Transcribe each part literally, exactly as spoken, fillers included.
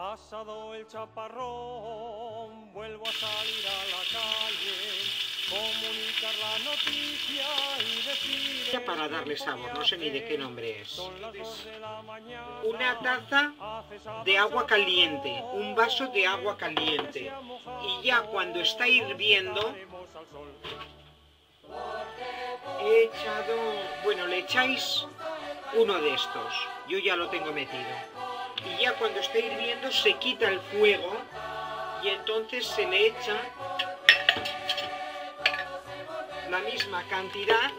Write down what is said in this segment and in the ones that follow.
Pasado el chaparrón, vuelvo a salir a la calle, comunicar la noticia y decir... Ya para darle sabor, no sé ni de qué nombre es. Una taza de agua caliente, un vaso de agua caliente. Y ya cuando está hirviendo, he echado... Bueno, le echáis uno de estos. Yo ya lo tengo metido. Y ya cuando esté hirviendo se quita el fuego y entonces se le echa la misma cantidad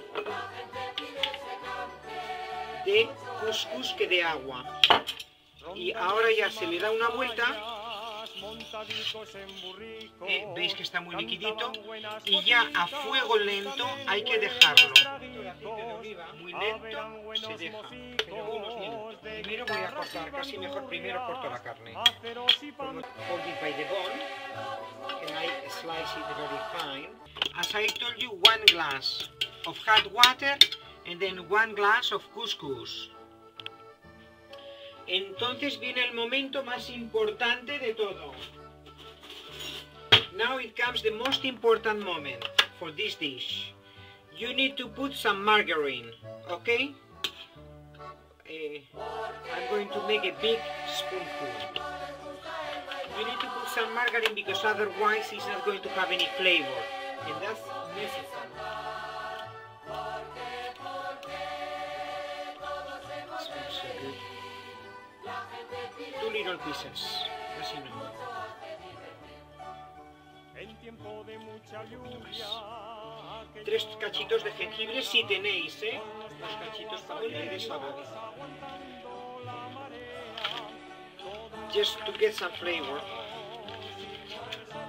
de cuscús que de agua. Y ahora ya se le da una vuelta. Eh, veis que está muy liquidito y ya a fuego lento hay que dejarlo muy lento, se deja pero unos minutos. Primero voy a cortar, casi mejor primero corto la carne. Hold it by the bone and I slice it very fine. As I told you, one glass of hot water and then one glass of couscous. Entonces viene el momento más importante de todo. Now it comes the most important moment for this dish. You need to put some margarine, okay? Uh, I'm going to make a big spoonful. You need to put some margarine because otherwise it's not going to have any flavor. And that's necessary. It smells so good. Two little pieces, así no. Tres cachitos de jengibre si tenéis, ¿eh? Los cachitos para que le dé sabor. Just to get some flavor.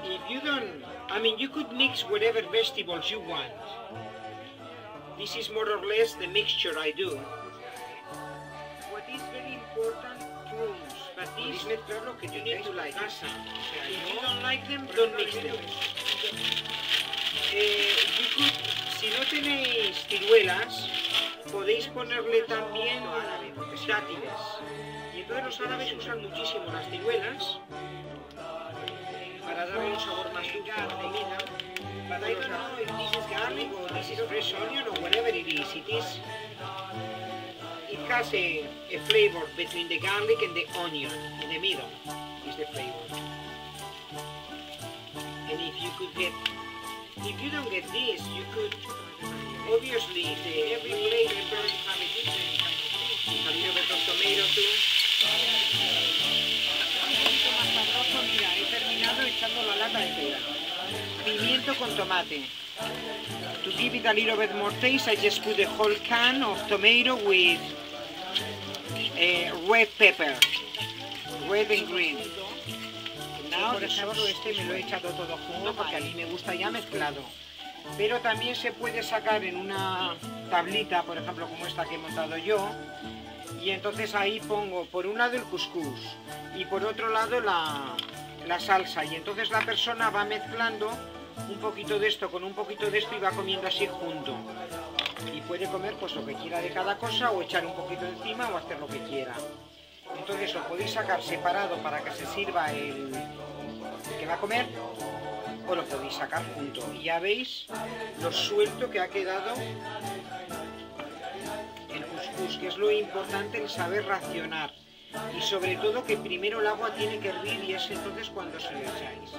If you don't, I mean, you could mix whatever vegetables you want. This is more or less the mixture I do. What is very important. But these are lo que you need to like. If you don't like them, don't mix them. Eh, you could, si no tenéis ciruelas, podéis ponerle también dátiles. Y entonces los árabes usan muchísimo las ciruelas para darle un sabor más dulce a la comida. But I don't know if this is garlic or this is fresh onion or whatever it is. It is. It has a, a flavor between the garlic and the onion. In the middle is the flavor. And if you could get, if you don't get this, you could, obviously, the, every flavor is going to have a different kind of thing. A little bit of tomato too. Mira, he terminado echando la lata entera. Pimiento con tomate. To give it a little bit more taste, I just put a whole can of tomato with uh, red pepper, red and green. Now, por ejemplo, este me lo he echado todo junto porque a mí me gusta ya mezclado. Pero también se puede sacar en una tablita, por ejemplo, como esta que he montado yo. Y entonces ahí pongo por un lado el couscous y por otro lado la, la salsa. Y entonces la persona va mezclando un poquito de esto con un poquito de esto y va comiendo así junto. Y puede comer pues lo que quiera de cada cosa o echar un poquito encima o hacer lo que quiera. Entonces lo podéis sacar separado para que se sirva el, el que va a comer o lo podéis sacar junto. Y ya veis lo suelto que ha quedado el couscous, que es lo importante, el saber racionar. Y sobre todo que primero el agua tiene que hervir y es entonces cuando se lo echáis.